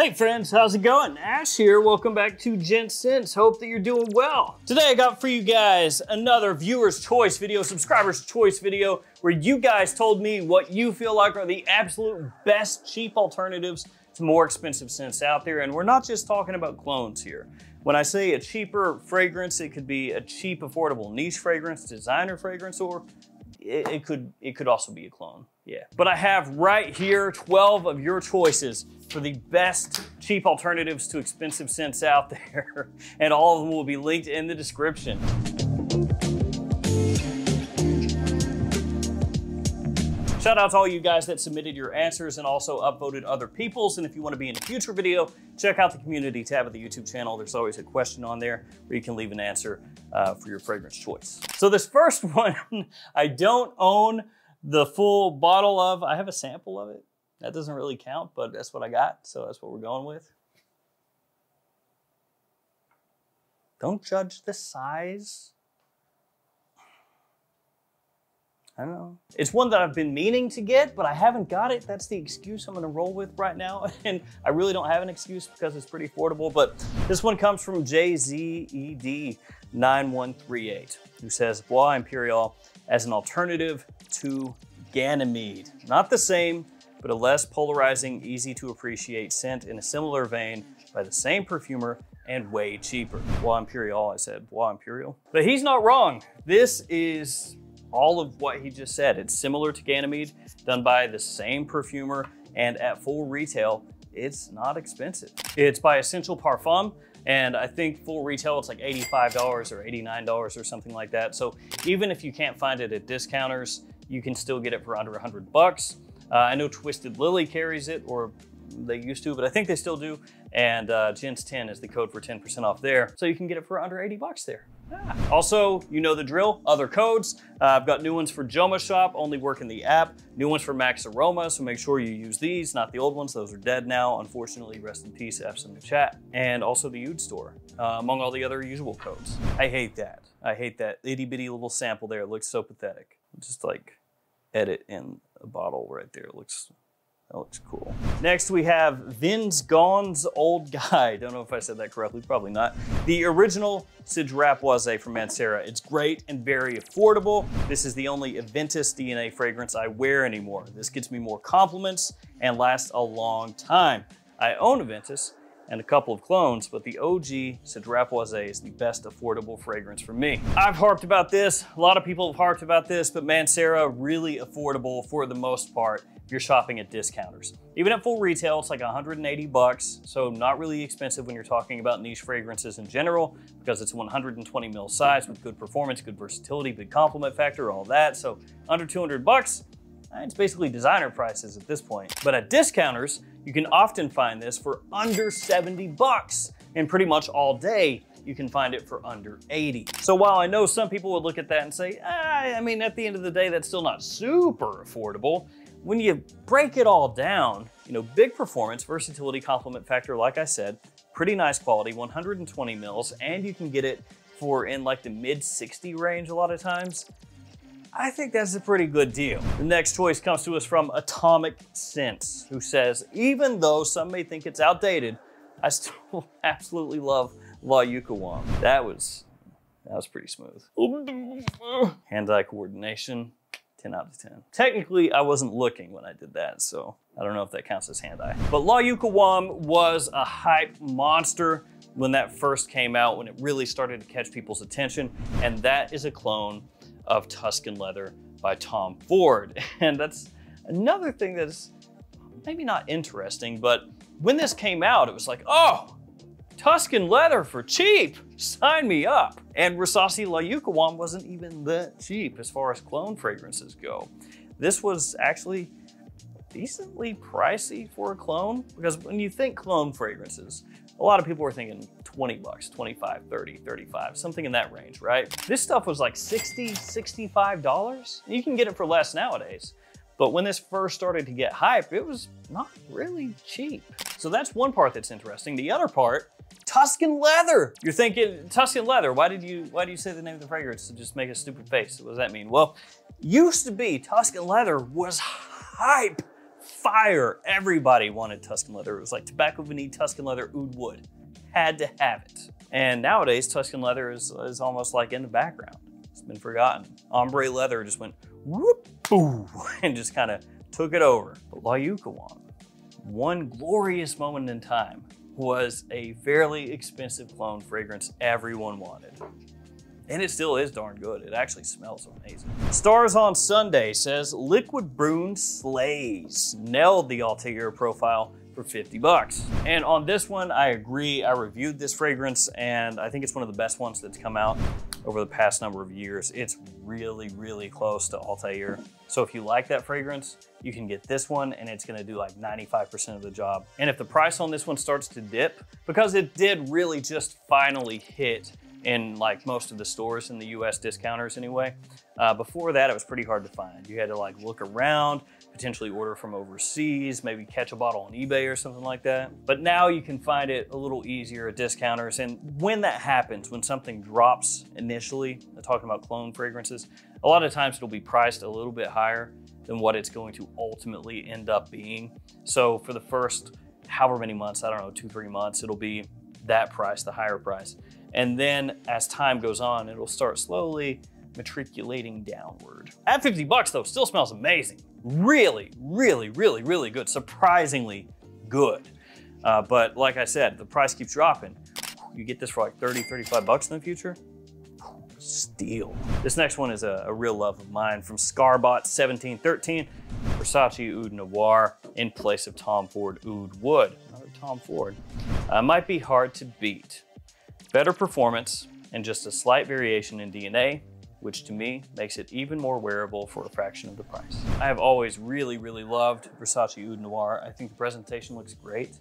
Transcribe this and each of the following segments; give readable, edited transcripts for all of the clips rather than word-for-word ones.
Hey friends, how's it going? Ash here, welcome back to Gents Scents. Hope that you're doing well. Today I got for you guys another viewer's choice video, subscriber's choice video, where you guys told me what you feel like are the absolute best cheap alternatives to more expensive scents out there. And we're not just talking about clones here. When I say a cheaper fragrance, it could be a cheap, affordable niche fragrance, designer fragrance, or it could also be a clone. Yeah, but I have right here 12 of your choices for the best cheap alternatives to expensive scents out there. And all of them will be linked in the description. Shout out to all you guys that submitted your answers and also upvoted other people's. And if you want to be in a future video, check out the community tab of the YouTube channel. There's always a question on there where you can leave an answer for your fragrance choice. So this first one, I don't own the full bottle of. I have a sample of it. That doesn't really count, but that's what I got. So that's what we're going with. Don't judge the size. I don't know. It's one that I've been meaning to get, but I haven't got it. That's the excuse I'm gonna roll with right now. And I really don't have an excuse because it's pretty affordable, but this one comes from JZED9138, who says Bois Imperial as an alternative to Ganymede. Not the same, but a less polarizing, easy to appreciate scent in a similar vein by the same perfumer and way cheaper. Bois Imperial, I said Bois Imperial. But he's not wrong. This is all of what he just said. It's similar to Ganymede, done by the same perfumer, and at full retail, it's not expensive. It's by Essential Parfum, and I think full retail, it's like $85 or $89 or something like that. So even if you can't find it at discounters, you can still get it for under 100 bucks. I know Twisted Lily carries it, or they used to, but I think they still do. And Gents 10 is the code for 10% off there. So you can get it for under 80 bucks there. Ah. Also, you know the drill, other codes. I've got new ones for Joma Shop, only work in the app. New ones for Max Aroma, so make sure you use these, not the old ones. Those are dead now, unfortunately. Rest in peace, F's in the chat. And also the Oud store, among all the other usual codes. I hate that. I hate that itty bitty little sample there. It looks so pathetic. Just like edit in a bottle right there. It looks... that looks cool. Next, we have Vin's Gone's Old Guy. Don't know if I said that correctly, probably not. The original Cedrat Boise from Mancera. It's great and very affordable. This is the only Aventus DNA fragrance I wear anymore. This gets me more compliments and lasts a long time. I own Aventus and a couple of clones, but the OG Cedrat Boise is the best affordable fragrance for me. I've harped about this. A lot of people have harped about this, but Mancera really affordable for the most part. You're shopping at discounters. Even at full retail, it's like 180 bucks. So not really expensive when you're talking about niche fragrances in general, because it's 120 ml size with good performance, good versatility, good compliment factor, all that. So under 200 bucks, it's basically designer prices at this point. But at discounters, you can often find this for under 70 bucks. And pretty much all day, you can find it for under 80. So while I know some people would look at that and say, I mean, at the end of the day, that's still not super affordable. When you break it all down, you know, big performance, versatility, compliment factor, like I said, pretty nice quality, 120 mils, and you can get it for in like the mid 60 range a lot of times. I think that's a pretty good deal. The next choice comes to us from Atomic Scents, who says, even though some may think it's outdated, I still absolutely love La Yuqawam. That was pretty smooth. Hand-eye coordination. 10 out of 10. Technically, I wasn't looking when I did that, so I don't know if that counts as hand-eye. But La Yuqawam was a hype monster when that first came out, when it really started to catch people's attention, and that is a clone of Tuscan Leather by Tom Ford. And that's another thing that's maybe not interesting, but when this came out, it was like, oh, Tuscan Leather for cheap, sign me up. And Rasasi La Yuqawam wasn't even that cheap as far as clone fragrances go. This was actually decently pricey for a clone, because when you think clone fragrances, a lot of people were thinking 20 bucks, 25, 30, 35, something in that range, right? This stuff was like 60, $65. You can get it for less nowadays. But when this first started to get hype, it was not really cheap. So that's one part that's interesting. The other part, Tuscan Leather. You're thinking, Tuscan Leather, why do you say the name of the fragrance to just make a stupid face? What does that mean? Well, used to be Tuscan Leather was hype fire. Everybody wanted Tuscan leather. It was like tobacco vanille, Tuscan leather, oud wood. Had to have it. And nowadays, Tuscan leather is almost like in the background. It's been forgotten. Ombre leather just went whoop, boo, and just kind of took it over. But La Yuqawam, one glorious moment in time, was a fairly expensive cologne fragrance everyone wanted. And it still is darn good. It actually smells amazing. Stars on Sunday says, Liquid Brune slays. Nailed the Altair profile for 50 bucks. And on this one, I agree. I reviewed this fragrance and I think it's one of the best ones that's come out over the past number of years. It's really, really close to Altair. So if you like that fragrance, you can get this one and it's gonna do like 95% of the job. And if the price on this one starts to dip, because it did really just finally hit in like most of the stores in the US, discounters anyway. Before that, it was pretty hard to find. You had to like look around, potentially order from overseas, maybe catch a bottle on eBay or something like that. But now you can find it a little easier at discounters. And when that happens, when something drops initially, I'm talking about clone fragrances, a lot of times it'll be priced a little bit higher than what it's going to ultimately end up being. So for the first however many months, I don't know, 2-3 months, it'll be that price, the higher price. And then as time goes on, it'll start slowly matriculating downward. At 50 bucks though, still smells amazing. Really, really, really, really good. Surprisingly good. But like I said, the price keeps dropping. You get this for like 30, 35 bucks in the future. Steal. This next one is a real love of mine from Scarbot1713. Versace Oud Noir in place of Tom Ford Oud Wood. Another Tom Ford. Might be hard to beat. Better performance and just a slight variation in DNA, which to me makes it even more wearable for a fraction of the price. I have always really, really loved Versace Oud Noir. I think the presentation looks great.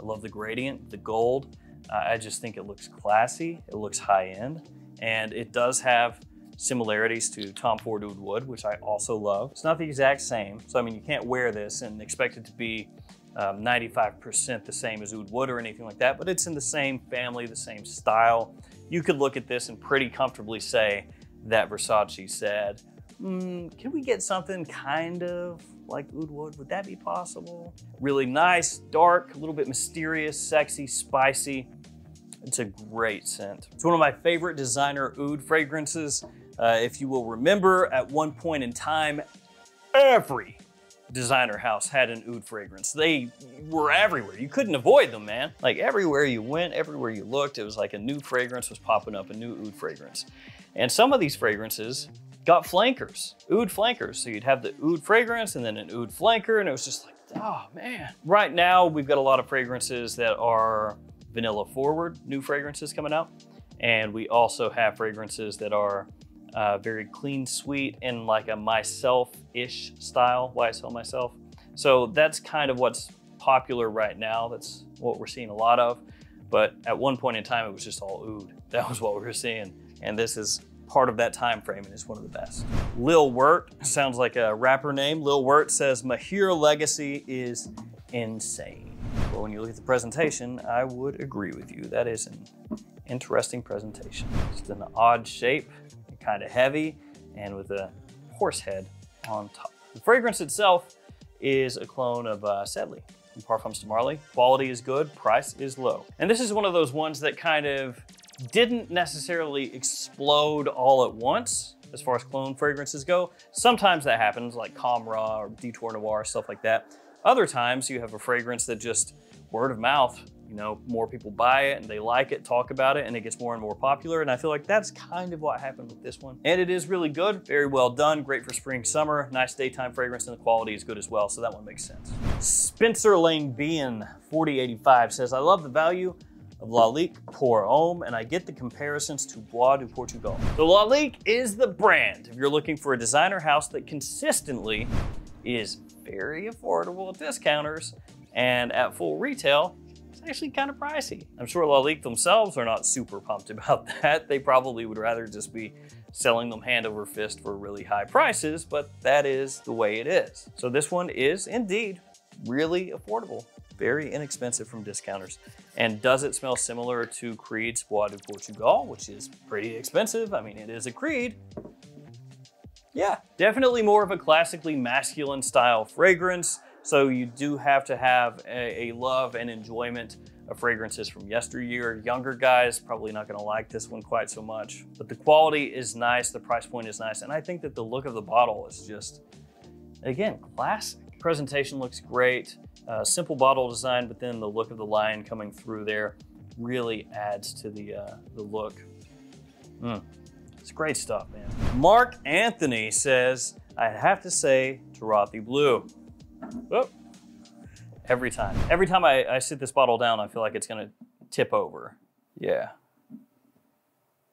I love the gradient, the gold. I just think it looks classy, it looks high end, and it does have similarities to Tom Ford Oud Wood, which I also love. It's not the exact same. So, I mean, you can't wear this and expect it to be 95% the same as Oud Wood or anything like that, but it's in the same family, the same style. You could look at this and pretty comfortably say that Versace said, can we get something kind of like Oud Wood? Would that be possible? Really nice, dark, a little bit mysterious, sexy, spicy. It's a great scent. It's one of my favorite designer oud fragrances. If you will remember, at one point in time, every designer house had an oud fragrance. They were everywhere. You couldn't avoid them, man. Like everywhere you went, everywhere you looked, it was like a new fragrance was popping up, a new oud fragrance. And some of these fragrances got flankers, oud flankers. So you'd have the oud fragrance and then an oud flanker, and it was just like, oh man. Right now, we've got a lot of fragrances that are vanilla forward, new fragrances coming out. And we also have fragrances that are very clean, sweet, and like a myself-ish style, why I sell myself. So that's kind of what's popular right now. That's what we're seeing a lot of. But at one point in time, it was just all oud. That was what we were seeing. And this is part of that time frame and it's one of the best. Lil Wirt, sounds like a rapper name. Lil Wirt says, Mahir Legacy is insane. Well, when you look at the presentation, I would agree with you. That is an interesting presentation. Just an odd shape. Kind of heavy and with a horse head on top. The fragrance itself is a clone of Sedley from Parfums de Marley. Quality is good, price is low. And this is one of those ones that kind of didn't necessarily explode all at once as far as clone fragrances go. Sometimes that happens, like Camra or Detour Noir, stuff like that. Other times you have a fragrance that just word of mouth, you know, more people buy it and they like it, talk about it, and it gets more and more popular. And I feel like that's kind of what happened with this one. And it is really good, very well done, great for spring, summer, nice daytime fragrance, and the quality is good as well. So that one makes sense. Spencer Lane Bean 4085 says, I love the value of Lalique Pour Homme, and I get the comparisons to Bois du Portugal. So Lalique is the brand if you're looking for a designer house that consistently is very affordable at discounters and at full retail, it's actually kind of pricey. I'm sure Lalique themselves are not super pumped about that. They probably would rather just be selling them hand over fist for really high prices, but that is the way it is. So this one is indeed really affordable, very inexpensive from discounters. And does it smell similar to Creed's Bois du Portugal, which is pretty expensive? I mean, it is a Creed. Yeah, definitely more of a classically masculine style fragrance. So you do have to have a love and enjoyment of fragrances from yesteryear. Younger guys probably not gonna like this one quite so much, but the quality is nice, the price point is nice, and I think that the look of the bottle is just, again, classic. Presentation looks great, simple bottle design, but then the look of the lion coming through there really adds to the look. It's great stuff, man. Mark Anthony says, I have to say Tarothi Blue. Oh, every time I sit this bottle down, I feel like it's gonna tip over. Yeah,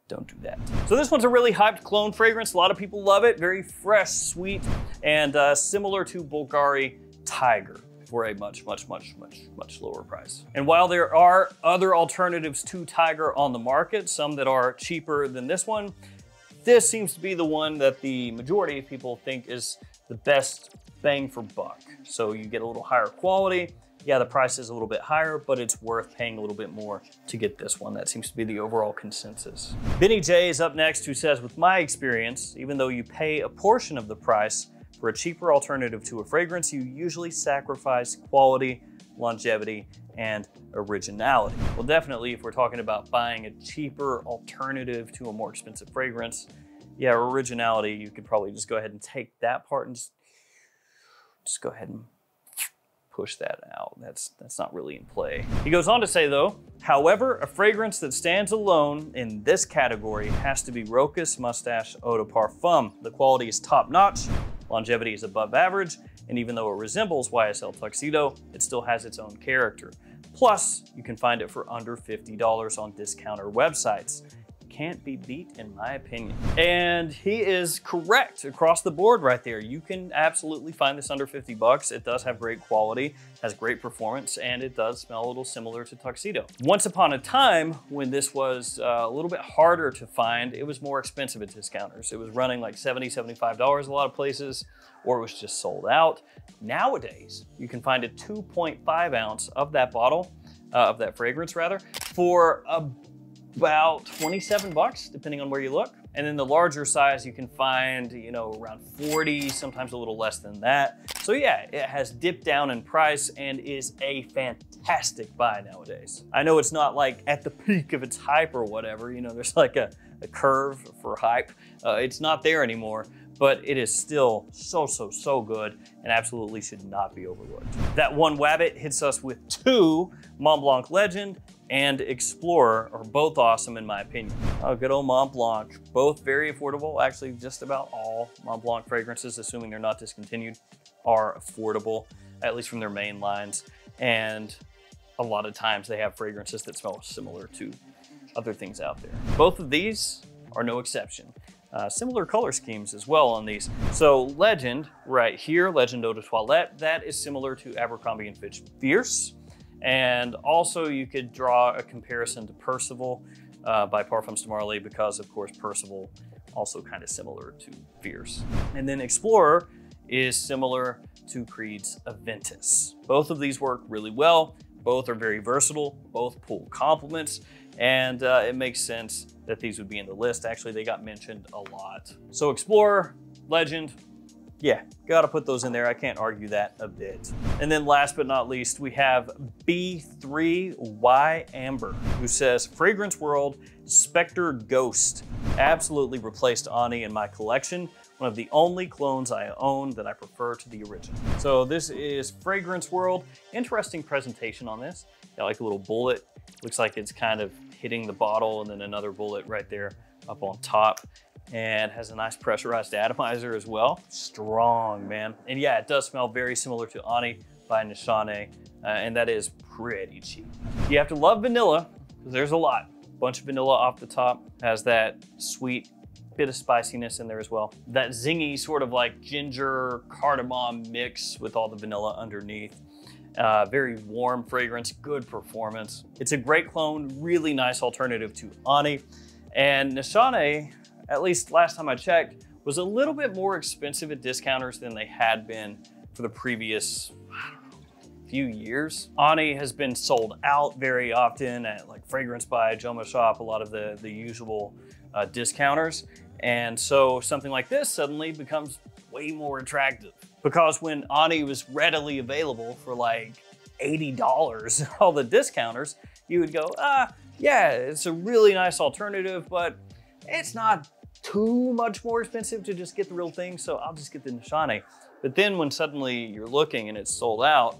don't do that. So this one's a really hyped clone fragrance. A lot of people love it. Very fresh, sweet, and similar to Bulgari Tiger for a much lower price. And while there are other alternatives to Tiger on the market, some that are cheaper than this one, this seems to be the one that the majority of people think is the best bang for buck. So you get a little higher quality. Yeah, the price is a little bit higher, but it's worth paying a little bit more to get this one. That seems to be the overall consensus. Benny J is up next, who says, with my experience, even though you pay a portion of the price for a cheaper alternative to a fragrance, you usually sacrifice quality, longevity, and originality. Well, definitely, if we're talking about buying a cheaper alternative to a more expensive fragrance, yeah, originality, you could probably just go ahead and take that part and just go ahead and push that out. That's not really in play. He goes on to say though, however, a fragrance that stands alone in this category has to be Rocus Mustache Eau de Parfum. The quality is top notch, longevity is above average, and even though it resembles YSL Tuxedo, it still has its own character. Plus, you can find it for under $50 on discounter websites. Can't be beat, in my opinion. And he is correct across the board right there. You can absolutely find this under 50 bucks. It does have great quality, has great performance, and it does smell a little similar to Tuxedo. Once upon a time, when this was a little bit harder to find, it was more expensive at discounters. It was running like $70, $75 a lot of places, or it was just sold out. Nowadays, you can find a 2.5 ounce of that bottle, of that fragrance rather, for about 27 bucks, depending on where you look. And then the larger size you can find, you know, around 40, sometimes a little less than that. So yeah, it has dipped down in price and is a fantastic buy nowadays. I know it's not like at the peak of its hype or whatever, you know, there's like a curve for hype. It's not there anymore, but it is still so good and absolutely should not be overlooked. That one Wabbit hits us with two. Montblanc Legend and Explorer are both awesome in my opinion. Oh, good old Montblanc, both very affordable. Actually, just about all Montblanc fragrances, assuming they're not discontinued, are affordable, at least from their main lines. And a lot of times they have fragrances that smell similar to other things out there. Both of these are no exception. Similar color schemes as well on these. So Legend right here, Legend Eau de Toilette, that is similar to Abercrombie & Fitch Fierce. And also you could draw a comparison to Percival by Parfums de Marley, because of course Percival also kind of similar to Fierce. And then Explorer is similar to Creed's Aventus. Both of these work really well. Both are very versatile, both pull compliments, and it makes sense that these would be in the list. Actually, they got mentioned a lot. So Explorer, Legend, yeah, gotta put those in there. I can't argue that a bit. And then last but not least, we have B3Y Amber, who says, Fragrance World Spectre Ghost. Absolutely replaced Ani in my collection. One of the only clones I own that I prefer to the original. So this is Fragrance World. Interesting presentation on this. Got like a little bullet. Looks like it's kind of hitting the bottle, and then another bullet right there up on top. And has a nice pressurized atomizer as well. Strong, man. And yeah, it does smell very similar to Ani by Nishane, and that is pretty cheap. You have to love vanilla, because there's a lot. Bunch of vanilla off the top, has that sweet bit of spiciness in there as well. That zingy sort of like ginger cardamom mix with all the vanilla underneath. Very warm fragrance, good performance. It's a great clone, really nice alternative to Ani. And Nishane, at least last time I checked, was a little bit more expensive at discounters than they had been for the previous, I don't know, few years. Ani has been sold out very often at like Fragrance by Joma Shop, a lot of the usual discounters. And so something like this suddenly becomes way more attractive. because when Ani was readily available for like $80, all the discounters, you would go, yeah, it's a really nice alternative, but it's not too much more expensive to just get the real thing, so I'll just get the Nishane. But then when suddenly you're looking and it's sold out,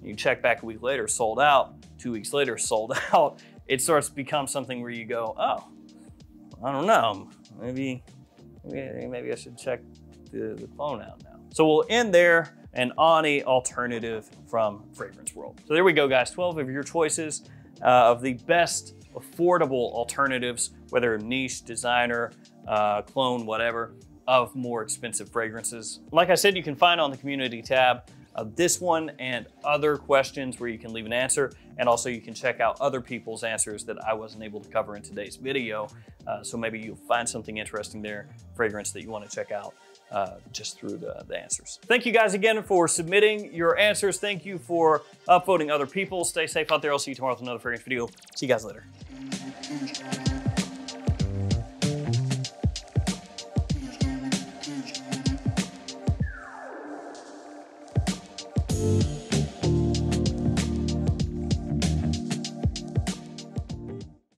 you check back a week later, sold out, 2 weeks later, sold out, it starts to become something where you go, oh, I don't know, maybe I should check the phone out now. So we'll end there, an Ani alternative from Fragrance World. So there we go, guys, 12 of your choices of the best affordable alternatives, whether niche, designer, clone, whatever, of more expensive fragrances. Like I said, you can find on the community tab of this one and other questions where you can leave an answer. And also you can check out other people's answers that I wasn't able to cover in today's video. So maybe you'll find something interesting there, fragrance that you want to check out just through the answers. Thank you guys again for submitting your answers. Thank you for upvoting other people. Stay safe out there. I'll see you tomorrow with another fragrance video. See you guys later.